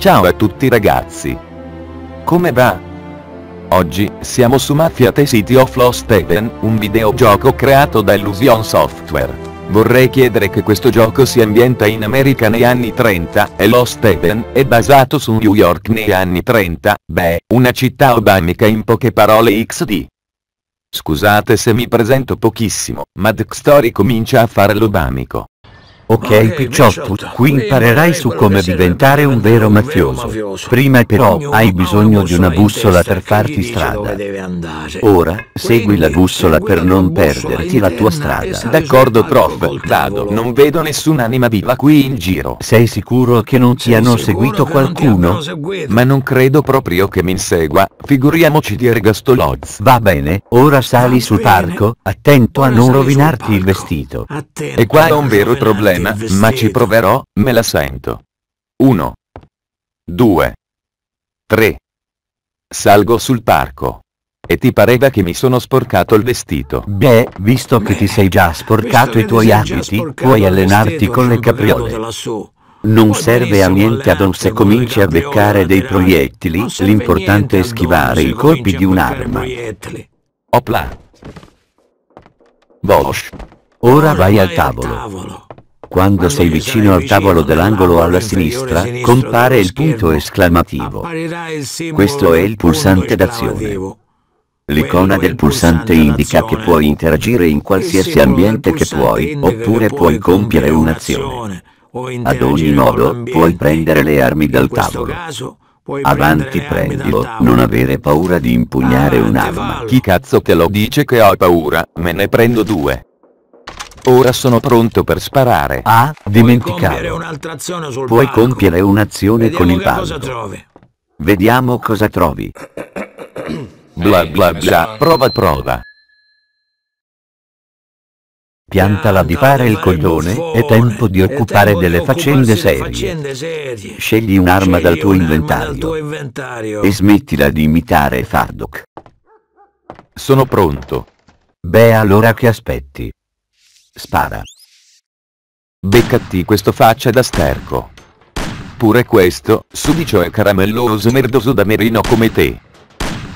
Ciao a tutti ragazzi! Come va? Oggi siamo su Mafia: The City of Lost Heaven, un videogioco creato da Illusion Software. Vorrei chiedere che questo gioco si ambienta in America negli anni 30, e Lost Heaven è basato su New York negli anni 30, una città obamica in poche parole XD. Scusate se mi presento pochissimo, ma The Story comincia a fare l'obamico. Ok picciotto, qui imparerai su come diventare un vero mafioso. Prima però hai bisogno di una bussola per farti strada. Ora, segui la bussola per non perderti la tua strada. D'accordo prof, vado. Non vedo nessun'anima viva qui in giro. Sei sicuro che non ti hanno seguito qualcuno? Ma non credo proprio che mi insegua, figuriamoci di ergastoloz. Va bene, ora sali sul parco, attento a non rovinarti il vestito. E qua è un vero problema. Ma ci proverò, me la sento. 1, 2, 3. Salgo sul parco. E ti pareva che mi sono sporcato il vestito? Visto che ti sei già sporcato i tuoi abiti, puoi allenarti con le capriole. Non serve a niente se cominci a beccare dei proiettili, l'importante è schivare i colpi di un'arma. Opla. Bosh. Ora vai al tavolo. Quando sei vicino al tavolo dell'angolo alla sinistra, compare il punto esclamativo. Questo è il pulsante d'azione. L'icona del pulsante indica che puoi interagire in qualsiasi ambiente che puoi, oppure puoi compiere un'azione. Ad ogni modo, puoi prendere le armi dal tavolo. Avanti prendilo, non avere paura di impugnare un'arma. Chi cazzo te lo dice che ho paura? Me ne prendo due. Ora sono pronto per sparare. Ah, dimenticavo. Puoi compiere un'azione con il palo. Vediamo cosa trovi. Bla bla bla, prova. Piantala di fare il codone, è tempo di occupare delle faccende serie. Scegli un'arma dal tuo inventario. E smettila di imitare Fardock. Sono pronto. Allora che aspetti? Spara. Beccati questo faccia da sterco. Pure questo, sudicio e caramelloso merdoso da merino come te.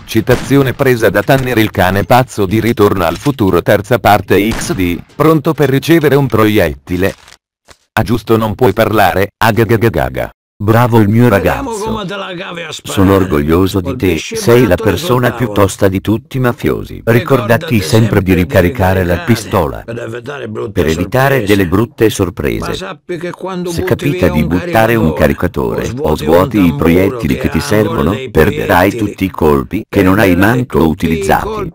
Citazione presa da Tanner il cane pazzo di Ritorno al futuro terza parte XD, pronto per ricevere un proiettile. Ah giusto non puoi parlare, agagagagaga. Bravo il mio ragazzo. Sono orgoglioso di te, sei la persona più tosta di tutti i mafiosi. Ricordati sempre di ricaricare la pistola per evitare delle brutte sorprese. Se capita di buttare un caricatore o svuoti i proiettili che ti servono, perderai tutti i colpi che non hai manco utilizzati.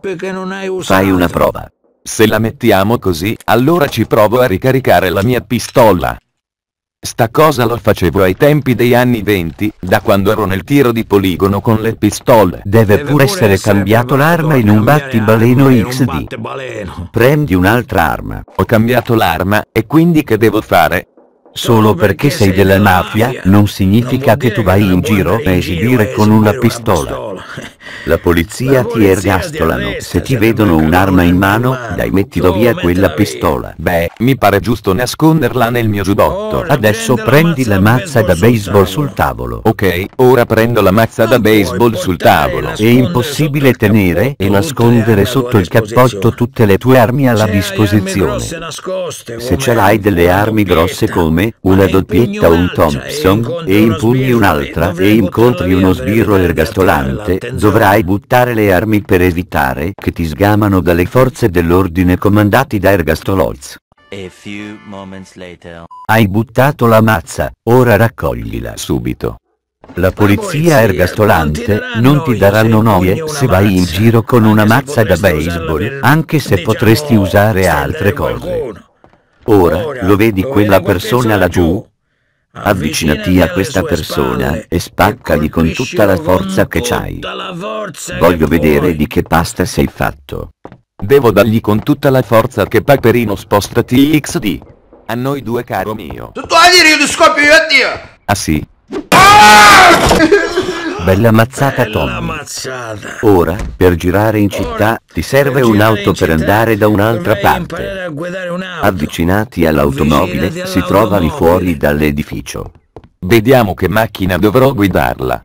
Fai una prova. Se la mettiamo così, allora ci provo a ricaricare la mia pistola. Sta cosa la facevo ai tempi degli anni 20, da quando ero nel tiro di poligono con le pistole. Deve pure essere cambiato l'arma in un battibaleno XD. Prendi un'altra arma. Ho cambiato l'arma, e quindi che devo fare? Solo perché sei della mafia, non significa che tu vai in giro a esibire con una pistola. La polizia ti ergastolano, se ti vedono un'arma in mano, dai mettilo via quella pistola. Mi pare giusto nasconderla nel mio giubbotto. Adesso prendi la mazza da baseball sul tavolo. Ok, ora prendo la mazza da baseball sul tavolo. È impossibile tenere e nascondere sotto il cappotto tutte le tue armi alla disposizione. Se ce l'hai delle armi grosse come una doppietta o un Thompson, e impugni un'altra e incontri uno sbirro ergastolante, dovrai buttare le armi per evitare che ti sgamano dalle forze dell'ordine comandati da ergastoloz. Hai buttato la mazza, ora raccoglila subito. La polizia ergastolante non ti daranno noie se vai in giro con una mazza da baseball, anche se potresti usare altre cose. Ora, lo vedi quella persona laggiù? Avvicinati a questa persona e spaccali con tutta la forza che c'hai. Voglio vedere di che pasta sei fatto. Devo dargli con tutta la forza che Paperino spostati XD. A noi due caro mio. Tutto a dire io ti scoppio io a Dio! Ah sì? Bella mazzata Tommy. Ora, per girare in città, ti serve un'auto per andare da un'altra parte. Avvicinati all'automobile, si trova lì fuori dall'edificio. Vediamo che macchina dovrò guidarla.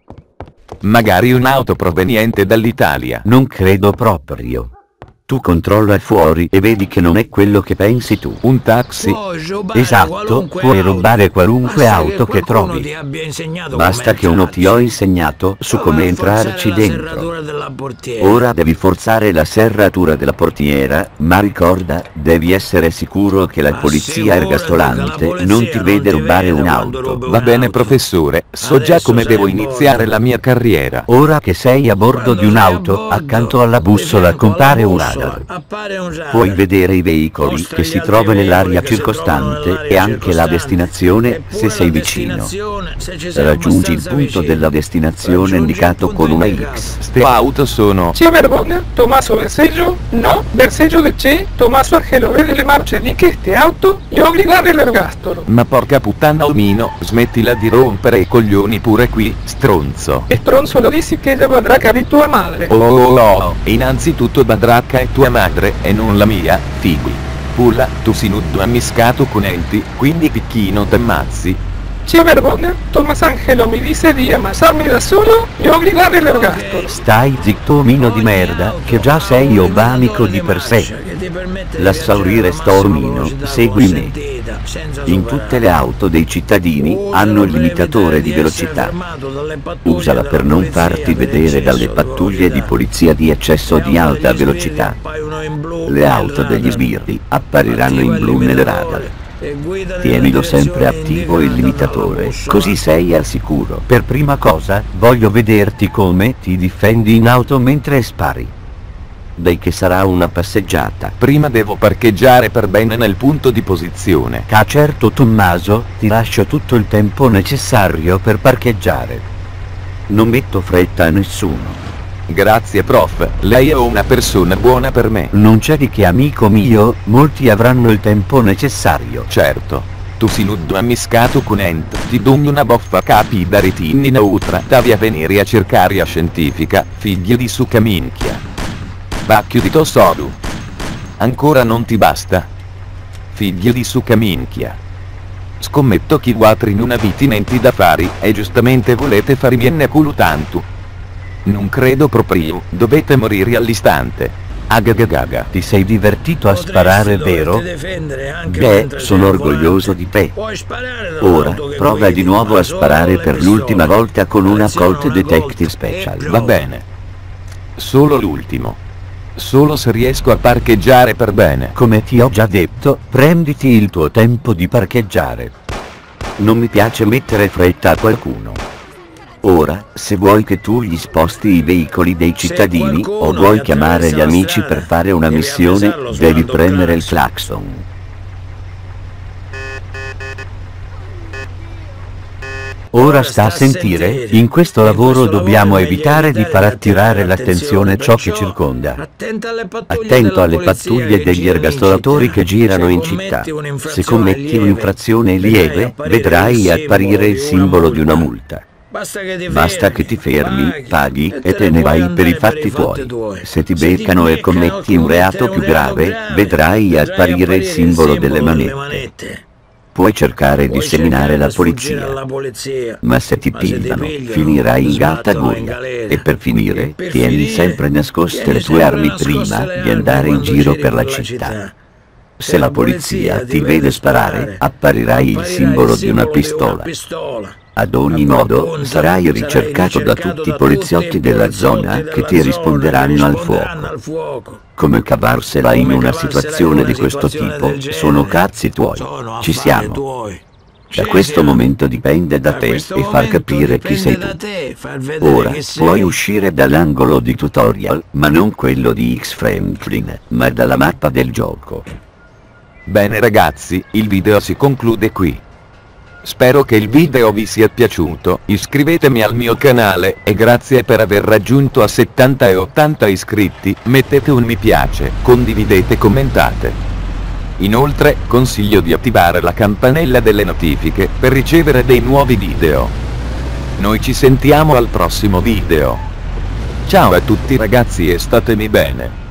Magari un'auto proveniente dall'Italia. Non credo proprio. Tu controlla fuori e vedi che non è quello che pensi tu. Un taxi? Esatto, puoi rubare qualunque auto che trovi. Basta che uno ti ho insegnato su come entrarci dentro. Ora devi forzare la serratura della portiera, ma ricorda, devi essere sicuro che la polizia ergastolante non ti vede rubare un'auto. Va bene professore, so già come devo iniziare la mia carriera. Ora che sei a bordo di un'auto, accanto alla bussola compare un radar. Puoi vedere i veicoli che si trovano nell'area circostante e anche la destinazione se sei vicino. Raggiungi il punto della destinazione indicato con una X. Ste auto sono... Ci vergogna, Thomas Angelo? No, Berseggio de c'è, Thomas Angelo vede le marce di queste auto e obbligare l'ergastolo. Ma porca puttana omino, smettila di rompere i coglioni pure qui, stronzo. E stronzo lo dici che è la badracca di tua madre. Oh, innanzitutto badracca è tua madre e non la mia, figli. Pulla, tu si nuddo ammiscato con enti, quindi picchino t'ammazzi. C'è vergogna, Thomas Angelo mi disse di ammazzarmi da solo e obbligare l'ergastolo. Stai zitto omino di merda, che già sei obanico di per sé. L'assaurire sto omino, segui me. In tutte le auto dei cittadini hanno il limitatore di velocità. Usala per non farti vedere dalle pattuglie di polizia di eccesso di alta velocità. Le auto degli sbirri appariranno in blu nel radar. Tienilo sempre attivo il limitatore, così sei al sicuro. Per prima cosa, voglio vederti come ti difendi in auto mentre spari. Dai che sarà una passeggiata. Prima devo parcheggiare per bene nel punto di posizione. Ah certo Tommaso, ti lascio tutto il tempo necessario per parcheggiare. Non metto fretta a nessuno. Grazie prof, lei è una persona buona per me. Non c'è di che amico mio, molti avranno il tempo necessario. Certo. Tu si nuddo ammiscato con ent, ti doni una boffa capi da retinni neutra, davi a venire a cercare a scientifica, figli di suca minchia. Bacchio di Tosodu. Ancora non ti basta? Figli di suca minchia. Scommetto chi guatri non aviti nenti da fari, e giustamente volete far vienne culo tanto. Non credo proprio, dovete morire all'istante. Agagagaga. Ti sei divertito a sparare, vero? Beh, sono orgoglioso di te. Ora, prova di nuovo a sparare per l'ultima volta con una Colt Detective Special. Va bene. Solo l'ultimo. Solo se riesco a parcheggiare per bene. Come ti ho già detto, prenditi il tuo tempo di parcheggiare. Non mi piace mettere fretta a qualcuno. Ora, se vuoi che tu gli sposti i veicoli dei cittadini, o vuoi chiamare gli amici per fare una missione, devi premere il clacson. Ora sta a sentire, in questo lavoro dobbiamo evitare di far attirare l'attenzione ciò che circonda. Attento alle pattuglie degli ergastolatori che girano in città. Se commetti un'infrazione lieve, vedrai apparire il simbolo di una multa. Basta che ti fermi, paghi e te ne vai per i fatti tuoi. Se ti beccano e commetti un reato più grave, vedrai apparire il simbolo delle manette. Puoi cercare di seminare la polizia, ma se ti pillano, finirai in gattagonia. E per finire, tieni sempre nascoste le tue armi prima di andare in giro per la città. Se la polizia ti vede sparare, apparirai il simbolo di una pistola. Ad ogni modo, sarai ricercato da tutti i poliziotti della zona che ti risponderanno al fuoco. Come cavarsela in una situazione di questo tipo sono cazzi tuoi. Ci siamo. Da questo momento dipende da te e far capire chi sei tu. Ora, puoi uscire dall'angolo di tutorial, ma non quello di X-Franklin, ma dalla mappa del gioco. Bene ragazzi, il video si conclude qui. Spero che il video vi sia piaciuto, iscrivetemi al mio canale, e grazie per aver raggiunto a 70 e 80 iscritti, mettete un mi piace, condividete, commentate. Inoltre, consiglio di attivare la campanella delle notifiche, per ricevere dei nuovi video. Noi ci sentiamo al prossimo video. Ciao a tutti ragazzi e statemi bene.